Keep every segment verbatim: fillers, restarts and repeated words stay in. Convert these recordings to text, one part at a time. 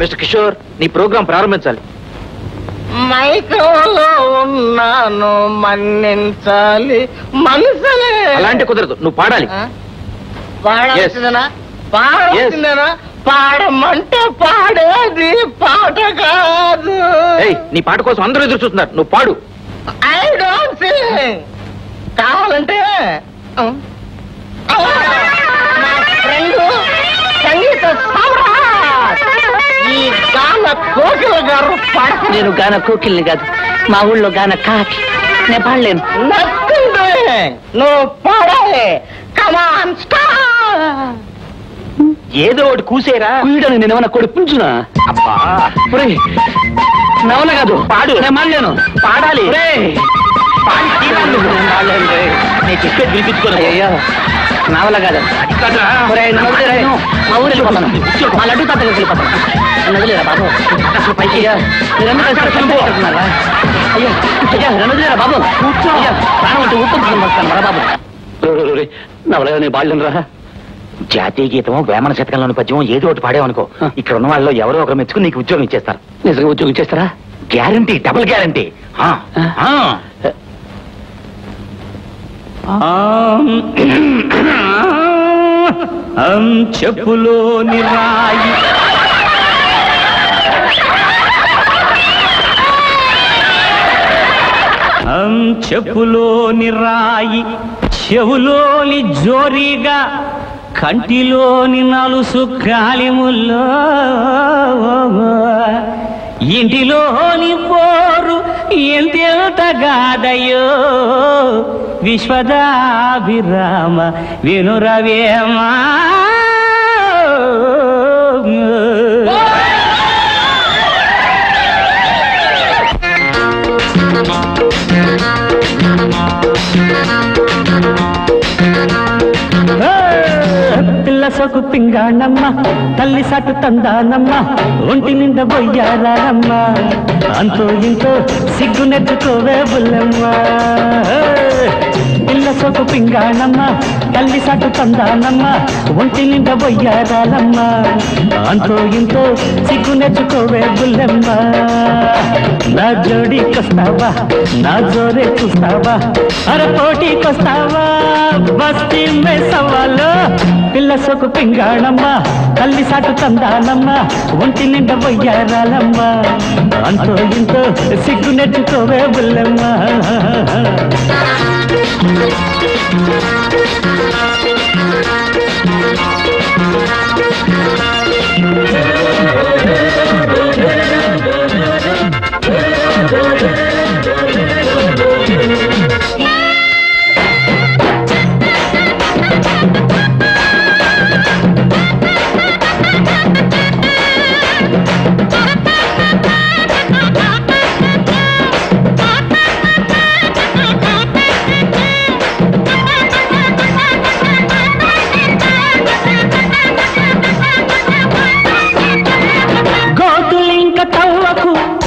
Mister Kishore, నీ programme ప్రారంభించాలి. మైకోలో ఉన్నాను మన్నించాలి మనసులే. అలాంటి కుదరదు, నువ్వు పాడాలి. పాడాల్సిందేనా? పాడాల్సిందేనా? పాడమంటే పాడేది పాట కాదు. నీ పాట కోసం అందరూ ఎదురు చూస్తున్నారు, నువ్వు పాడు. I don't sing. కావాలంటే నా ఫ్రెండ్ సంగీత సామ్రాట్ ఈ గాన కోకిల గారు పాడు. నేను గాన కోకిల్ని కాదు, మా ఊళ్ళో గాన కాకి. నేను పాడలేను. నచ్చింది నువ్వు పాడాలి. Come on star. ఏదో ఒకటి కూసేరా. కూయడానికి నేనేమన్నా కొడుపుంచునా? అబ్బా ఒరే, నవల కాదు, పాడు. నేను మాడలేను. పాడాలి. నేను చెప్పేది వినిపించుకోను. అయ్యా నవల కాదు. మా ఊరు వెళ్ళిపోతాను, మా లడ్డు తాతలు వెళ్ళిపోతాను. నన్ను వదిలేరా బాబు. అసలు పైకిరా మీరందరూ. అయ్యో అయ్యా నన్ను వదిలేరా బాబు. అయ్యా ప్రాణం అంటే ఊపుకుంటున్నాను వస్తాను మరా బాబు. నవలగా నేను బాడలేను రా. జాతీయ గీతము, వేమన శతకంలోని పద్యం ఏదో ఒకటి పాడేవనుకో, ఇక్కడ ఉన్న వాళ్ళు ఎవరో ఒకరు మెచ్చుకుని నీకు ఉద్యోగం ఇచ్చేస్తారు. నిజంగా ఉద్యోగం ఇచ్చేస్తారా? Guarantee, double guarantee. చెప్పులోని రాయి చెప్పులోని రాయి చెవులోని జోరీగా కంటిలోని నలుసు కాలిముల్లో ఇంటిలోని పోరు ఎంతెంత గాదయో విశ్వదాభిరామ వినురవేమా. సొకు పింగాణమ్మ తల్లి సాటు తందానమ్మ ఒంటి నిండా బొయ్యాలమ్మ అంతో ఇంతో సిగ్గునెత్తుకోవే బుల్లమ్మ. పిల్ల సొకు పింగాణమ్మ తల్లి సాటు తందానమ్మ ఒంటి నిండా బొయ్యాలమ్మ అంతో ఇంతో సిగ్గునెత్తుకోవే బుల్లమ్మ. నా జోడీకొస్తావా, నా జోరే చూస్తావా, అరపోటీకొస్తావా బస్తీ మేసవాలో. పిల్ల సొకు పింగాణమ్మ తల్లి సాటు తందానమ్మ ఒంటి నిండా బొయ్యాలమ్మ అంతో ఇంతో సిగ్గునెట్టుకోవే బుల్లమ్మ.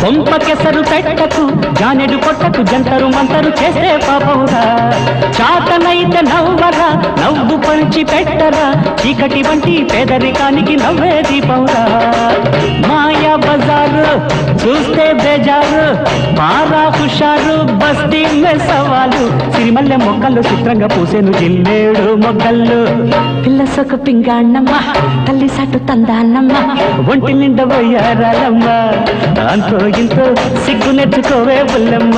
కొంపకెసరు పెట్టకు, జానెడు పొట్టకు, జంటరు మంటరు చేసే పాపవురా. చాతనైతే నవ్వరా, నవ్వు పంచి పెట్టరా, చీకటి వంటి పేదరికానికి నవ్వే దీపవురా. మాయా బజారు చూస్తే బేజారు, పారా హుషారు బస్తీ మెసవాలు, సిరిమల్లె మొక్కలు చిత్రంగా పూసేను జిల్లేడు మొగ్గళ్ళు. పిల్ల సొకు పింగాణమ్మ తల్లి సాటు తందానమ్మ ఒంటి నిండా బొయ్యారాలమ్మ అంతో ఇంతో సిగ్గునెచ్చుకోవే బుల్లమ్మ.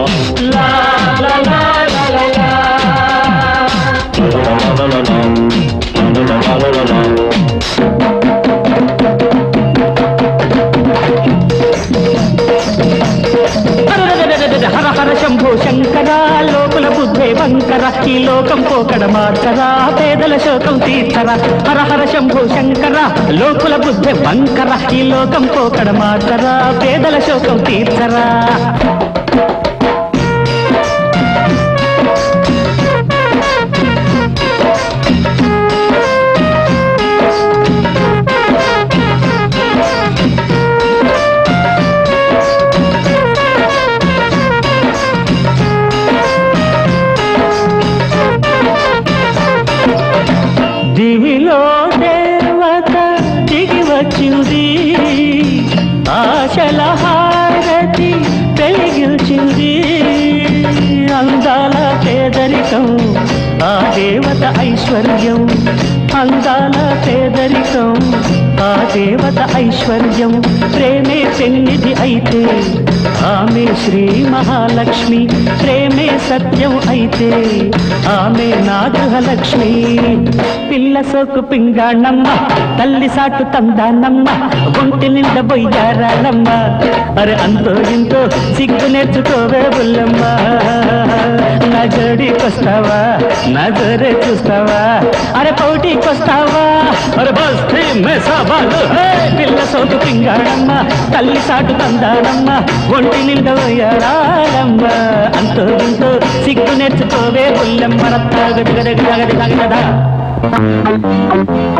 హర హర శంభో శంకరా, లోకుల బుద్ధే వంకర, ఈ లోకం పోకడ మార్చరా, పేదల శోకం తీర్చరా. హర హర శంభో శంకర, లోకుల బుద్ధే వంకర, ఈ లోకం పోకడ మార్చరా, పేదల శోకం తీర్చరా. చిల్ది ఆశల హారతి పెగిల్చింది అందాల పేదరికం ఆ దేవత ఐశ్వర్యం అందాల పేదరికం ఆ దేవత ఐశ్వర్యం ప్రేమే పెన్నిధి అయితే ఆమె శ్రీ మహాలక్ష్మి ప్రేమే సత్యం అయితే ఆమె నాగలక్ష్మి పిల్ల సోకు పింగాణమ్మ తల్లి సాటు తందానమ్మ గుంటి నింద బొయ్యారాలమ్మ అరే అంతో ఇంతో సిగ్గు నేర్చుకోవే బుల్లమ్మ నా జోడికొస్తావా నా జోరే చూస్తావా అరే పౌటికొస్తావా అరే బస్తీ మెసాబాలు పిల్ల సోకు పింగాణమ్మ తల్లి సాటు తందానమ్మ ఒంటి నిందోయారాలమ్మ అంతో ఇంతో సిగ్గు నేర్చుకోవే బుల్లమ్మ రత్తాగది గదగ గదగ గదగదా.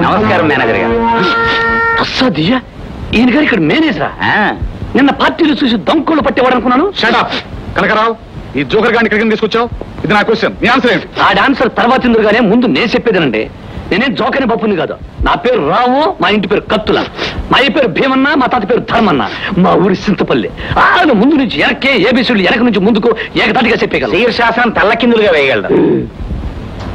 ನಮಸ್ಕಾರ ಮ್ಯಾನೇಜರ್ ಹೊಸದಿಯ ಏನ್ಗಾರ ఇక్కడ మేనేజరా నిన్న పార్టీలు చూసి దొంగలు పట్టేవాడు అనుకున్నాను. షట్ అప్ కనకరావు, ఈ జోకర్ గారిని ఇక్కడికి తీసుకొచ్చావు, ఇది నా క్వశ్చన్, నీ ఆన్సర్ ఏంటి? ఆ ఆన్సర్ తర్వాత ఇందుగానే ముందు నేను చెప్పేదేనండి. నేనే జోకర్ని బప్పుని కాదు. నా పేరు రావు, మా ఇంటి పేరు కత్తుల, మా ఈ పేరు భీమన్న, మా తాత పేరు ధర్మన్న, మా ఊరి సింతపల్లి. ఆయన ముందు నుంచి ఎనకే ఏబీసీలు ఎనక నుంచి ముందుకు ఏకదాటిగా చెప్పేయగలరు. శీర్షాసనం తల్లకిందులుగా వేయగలరు.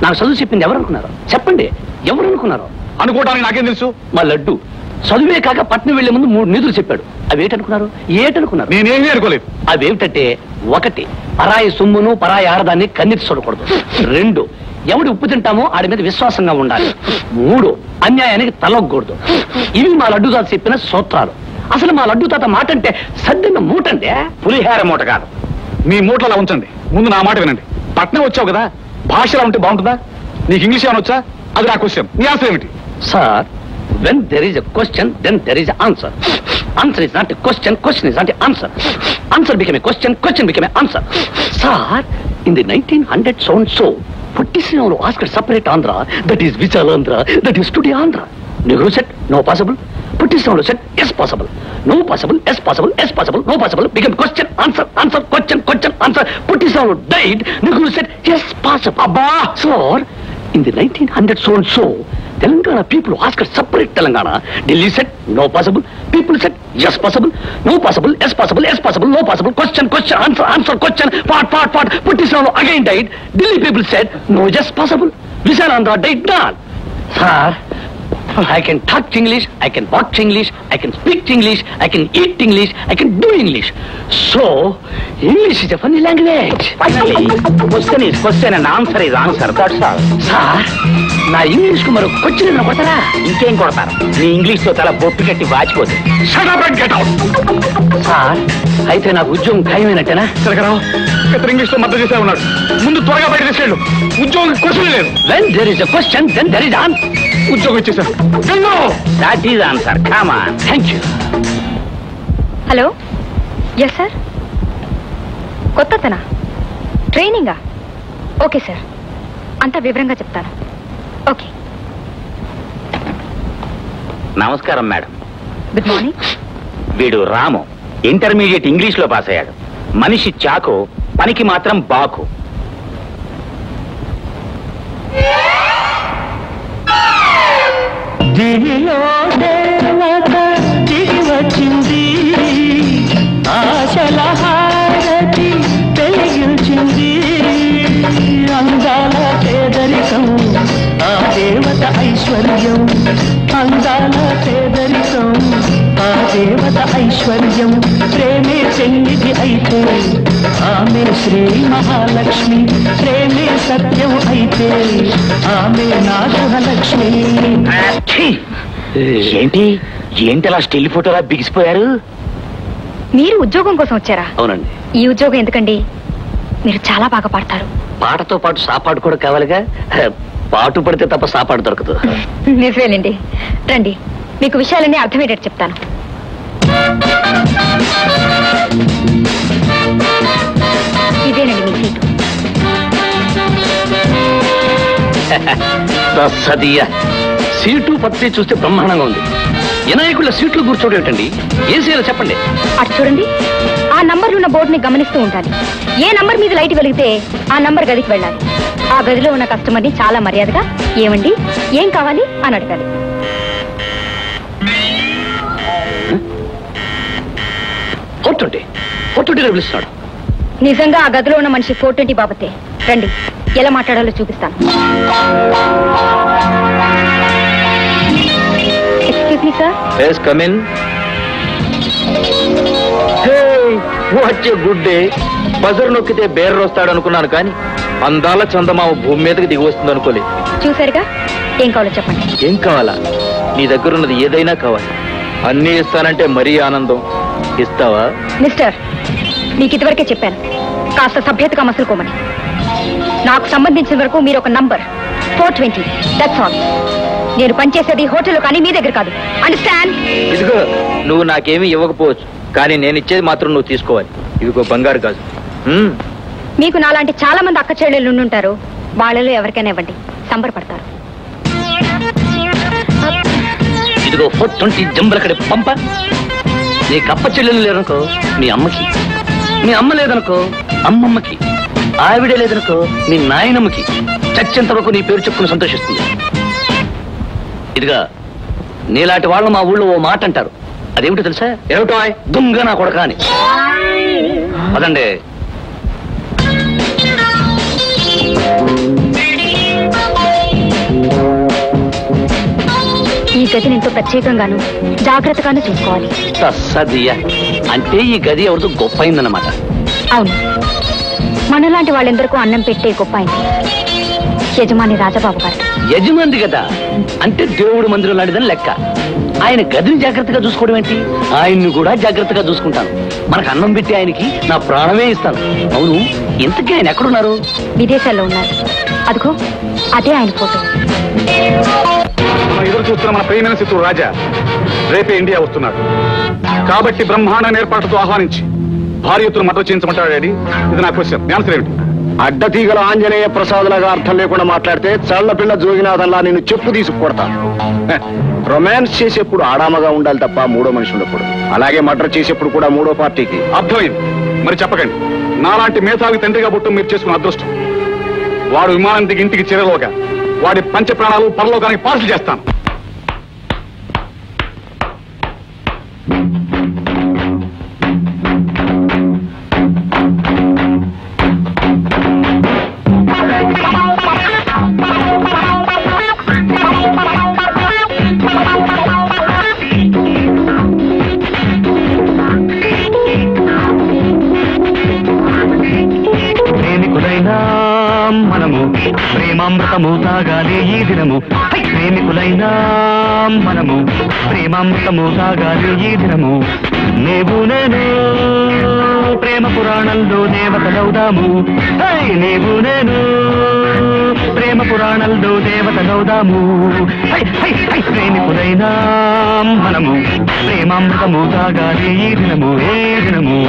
నాకు చదువు చెప్పింది ఎవరు అనుకున్నారు? చెప్పండి, ఎవరు అనుకున్నారు? అనుకోవడానికి నాకేం తెలుసు? మా లడ్డు చదువే కాక పట్నం వెళ్లే ముందు మూడు నిధులు చెప్పాడు. అవి ఏటనుకున్నారు? ఏటనుకున్నారు? నేనేమీ అనుకోలేదు. అవేమిటంటే, ఒకటి, పరాయి సొమ్మును పరాయి ఆరదాన్ని కన్నెత్తి చూడకూడదు. రెండు, ఎవడు ఉప్పు తింటామో ఆడి మీద విశ్వాసంగా ఉండాలి. మూడు, అన్యాయానికి తలొగ్గకూడదు. ఇవి మా లడ్డు తాత చెప్పిన సూత్రాలు. అసలు మా లడ్డు తాత మాట అంటే సద్దిన మూట అంటే పులిహార మూట కాదు. మీ మూటలు అలా ఉంచండి, ముందు నా మాట వినండి. పట్నం వచ్చావు కదా, భాషలా ఉంటే బాగుంటుందా? నీకు ఇంగ్లీష్ ఏమైనా వచ్చా? అది నా క్వశ్చన్, నీ ఆన్సర్ ఏమిటి? Sir, when there is a question, then there is an answer. Answer is not a question, question is not an answer. Answer became a question, question became an answer. Sir, in the nineteen hundred so-and-so, Puttisinavulu asked a separate Andhra, that is Vijayal Andhra, that is today Andhra. Nehru said, no possible. Puttisinavulu said, yes possible. No possible, yes possible, yes possible, no possible, became question, answer, answer, question, question, answer. Puttisinavulu died, Nehru said, yes possible. Abba! Sir, in the nineteen hundred so-and-so, Telangana people asked a separate Telangana. Delhi said, no possible. People said, yes possible. No possible, yes possible, yes possible, no possible. Question, question, answer, answer, question, part, part, part. Puttisinavulu again died. Delhi people said, no, yes possible. Visalandra died, gone. Sir, I can talk English, I can watch English, I can speak English, I can eat English, I can do English. So, English is a funny language. Finally, question is question and answer is answer. That's all. Sir, na English ko maro kuchh na kotara. Inkem kodtaru. Nee English tho tala bottu katti vaachipothe. Shut up and get out. Sir, aithe na udyogam khayamenatena. Sarakarao, katru English tho madda chesadu unnadu. Mundu twaraga bayadhi chedu. Udyogam question ledu. When there is a question, then there is an answer. ఉద్యోగం ఇచ్చేసారు. That is answer. Come on. Thank you. Hello. Yes, sir. కొత్తతనా ట్రైనింగా? Okay sir, అంతా వివరంగా చెప్తాను. Okay. నమస్కారం madam. Good morning. వీడు రాము, intermediate ఇంగ్లీష్లో పాస్ అయ్యాడు. మనిషి చాకు, పనికి మాత్రం బాకు. దివిలో దేవత దిగి వచ్చింది, ఆశల హారతి పెగిల్చింది, అందాల పేదరికం ఆ దేవత ఐశ్వర్యం, అందాల పేదరికం ఆ దేవత ఐశ్వర్యం, ప్రేమే చెన్నిధి అయితే ఆమె శ్రీ మహాలక్ష్మి, ప్రేమే సత్యం అయితే ఆమె నాగలక్ష్మి. ఏంటి ఏంటి అలా స్టిల్ ఫోటోలా బిగిసిపోయారు? మీరు ఉద్యోగం కోసం వచ్చారా? అవునండి. ఈ ఉద్యోగం ఎందుకండి? మీరు చాలా బాగా పాడతారు. పాటతో పాటు సాపాటు కూడా కావాలిగా. పాటు పడితే తప్ప సాపాటు దొరకదు. నిజమేనండి. రండి, మీకు విషయాలన్నీ అర్థమయ్యేటట్టు చెప్తాను. ఇదేనండి మీ సీటు. సీటు పత్తి చూస్తే బ్రహ్మాండంగా ఉంది. వినాయకుల సీట్లు కూర్చోడం ఏమిటండి? ఏం చేయాలో చెప్పండి. అటు చూడండి, ఆ నంబర్ ఉన్న బోర్డుని గమనిస్తూ ఉండాలి. ఏ నంబర్ మీద లైట్ వెలిగితే ఆ నంబర్ గదికి వెళ్ళాలి. ఆ గదిలో ఉన్న కస్టమర్ని చాలా మర్యాదగా ఏమండి, ఏం కావాలి అని అడగాలి. మనుషులు పిలుస్తాడు. నిజంగా ఆ గదిలో ఉన్న మనిషి ఫోర్ ట్వంటీ బాబతే. రండి ఎలా మాట్లాడాలో చూపిస్తాను. Excuse me sir. Please come in. Hey what a good day. Buzzer నొక్కితే బేర్ వస్తాడు అనుకున్నాను కానీ అందాల చందమామ భూమి మీదకి దిగి వస్తుంది అనుకోలేదు. చూసారుగా ఏం కావాలో చెప్పండి. ఏం కావాలా? నీ దగ్గర ఉన్నది ఏదైనా కావాలి. అన్నీ ఇస్తానంటే మరీ ఆనందం. ఇస్తావా? మిస్టర్ మీకు ఇదివరకే చెప్పాను కాస్త సభ్యతగా మసులుకోమని. నాకు సంబంధించిన వరకు మీరు ఒక number four twenty. That's all. నేను పనిచేసేది హోటల్లో కానీ మీ దగ్గర కాదు. అండర్స్టాండ్? ఇదిగో నువ్వు నాకేమీ ఇవ్వకపోవచ్చు కానీ నేను ఇచ్చేది మాత్రం నువ్వు తీసుకోవాలి. ఇదిగో బంగారు కాదు. మీకు నాలాంటి చాలా మంది అక్క చెల్లెళ్ళు ఉంటారు. వాళ్ళలో ఎవరికైనా ఇవ్వండి సంబరపడతారు. ఇదిగో ఫోర్ ట్వంటీ జంబుల కడే పంప. నీకు అప్ప చెల్లెలు లేదనుకో మీ అమ్మకి, మీ అమ్మ లేదనుకో అమ్మమ్మకి, ఆవిడ లేదనుకో మీ నాయనమ్మకి. చచ్చేంత వరకు నీ పేరు చెప్పుకుని సంతోషిస్తుంది. ఇదిగా నీలాంటి వాళ్ళు మా ఊళ్ళో ఓ మాట అంటారు. అదేమిటో తెలుసా? ఏమిటో? దుంగ నా కొడక అని. అదండి ఈ గదిని ఎంతో ప్రత్యేకంగాను జాగ్రత్తగాను చూసుకోవాలి. ససదియా అంటే ఈ గది ఎవరితో గొప్ప అయిందన్నమాట. అవును, మనలాంటి వాళ్ళెందరికో అన్నం పెట్టే గొప్ప అయింది యజమాని రాజబాబు గారు. యజమాని కదా అంటే దేవుడు మందిరం లాంటిదని లెక్క. ఆయన గదిని జాగ్రత్తగా చూసుకోవడం ఏంటి? ఆయన్ని కూడా జాగ్రత్తగా చూసుకుంటాను. మనకు అన్నం పెట్టి ఆయనకి నా ప్రాణమే ఇస్తాను. అవును, ఇంతకీ ఆయన ఎక్కడున్నారు? విదేశాల్లో ఉన్నారు. అదిగో అదే ఆయన ఫోటో. ఎదురు చూస్తున్న మన ప్రియమైన శత్రువు రాజా రేపే ఇండియా వస్తున్నాడు కాబట్టి బ్రహ్మాండ ఏర్పాట్లతో ఆహ్వానించి భార్యను మతం చేయించమంటాడు. ఇది నా క్వశ్చన్. ఆన్సర్ ఏమిటి? అడ్డతీగల ఆంజనేయ ప్రసాద్లాగా అర్థం లేకుండా మాట్లాడితే చల్లపిల్ల జోగినాథన్లా నేను చెప్పు తీసుకుపోతాను. రొమాన్స్ చేసేప్పుడు ఆడామగా ఉండాలి తప్ప మూడో మనిషి ఉండకూడదు. అలాగే మర్డర్ చేసేప్పుడు కూడా మూడో పార్టీకి. అర్థమైంది. మరి చెప్పకండి, నాలాంటి మేధావి తండ్రిగా పుట్టు మీరు చేసుకున్న అదృష్టం. వాడు విమానం దిగి ఇంటికి చేరలోగా వాడి పంచ ప్రాణాలు పరలోకానికి పార్సల్ చేస్తాను. ప్రేమామృతము తాగాలి ఈ దినము. ప్రేమికులైనా మనము ప్రేమామృతము తాగాలి ఈ దినము. నీవు నేను ప్రేమ పురాణంలో దేవతలవుదాము. నీవు నేను ప్రేమ పురాణంలో దేవతలవుదాము. ప్రేమికులైనా మనము ప్రేమామృతము తాగాలి ఈ దినము. ఏ దినము?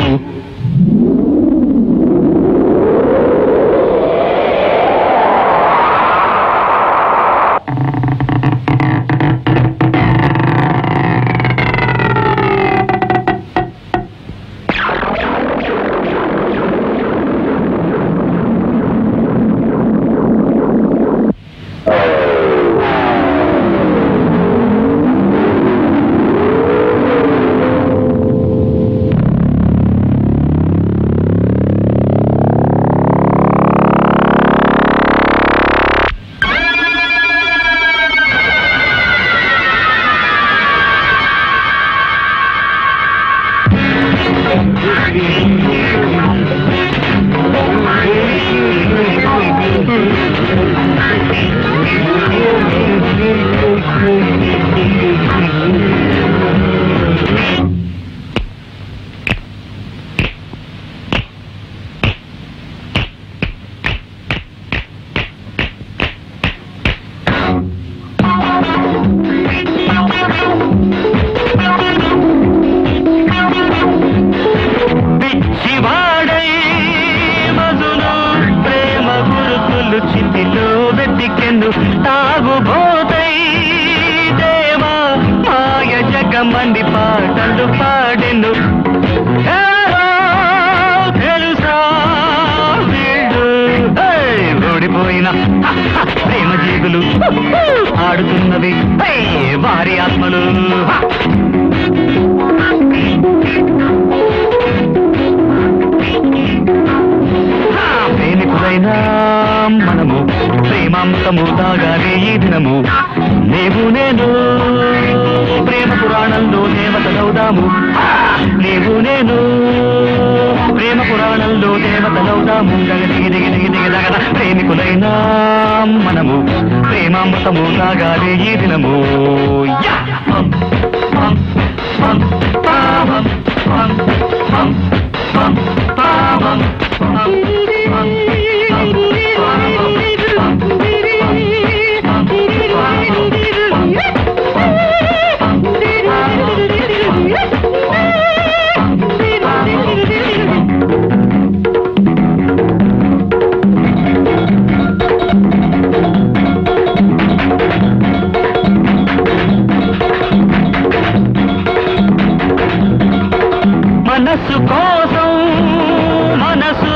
దినము నీవు నేను ప్రేమ పురాణంలో దేవతలవుదాము నీవు నేను ప్రేమ పురాణంలో దేవతలవుదాము దిగి దిగి దిగి దిగదగ ప్రేమికులైన మనము ప్రేమామృతము తాగాలి ఈ దినము మనసు కోసం మనసు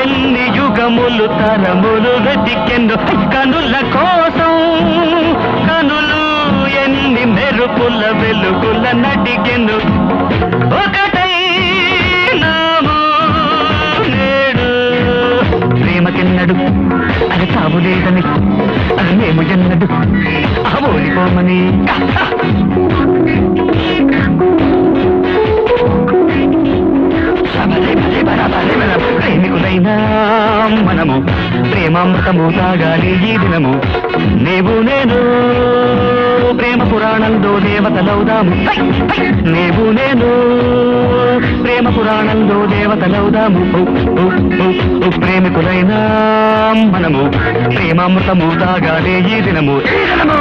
ఎన్ని యుగములు తరములు వెతికెందు కనుల కోసం కనులు ఎన్ని మెరుపుల వెలుగుల నటికెందు ఒకటైనాము నేడు ప్రేమకెన్నడు అది తాము లేదని అది మేము ఎన్నడు ఆ ఓడిపోమని ప్రేమికులైనా మనము ప్రేమామృతము తాగాలి ఈ దినము నీవు నేను ప్రేమ పురాణంలో దేవతలవుదాము నీవు నేను ప్రేమ పురాణంలో దేవతలవుదాము ప్రేమికులైనా మనము ప్రేమామృతము తాగాలి ఈ దినము ఈ దినము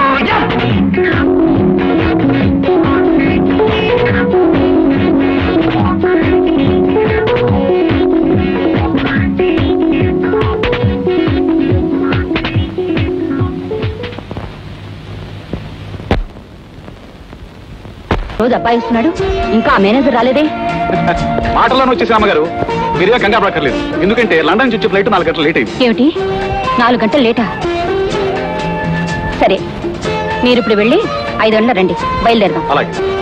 రోజు అబ్బాయి వస్తున్నాడు, ఇంకా మేనేజర్ రాలేదే. ఆటోలోనే వచ్చేసి అమ్మగారు, మీరుగా కంగారు పడక్కర్లేదు. ఎందుకంటే లండన్ నుంచి వచ్చే ఫ్లైట్ నాలుగు గంటలు లేట్ అయింది. ఏమిటి నాలుగు గంటలు లేటా? సరే, మీరు ఇప్పుడు వెళ్ళి ఐదు గంటల రండి, బయలుదేరదాం. అలాగే.